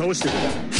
closer to them.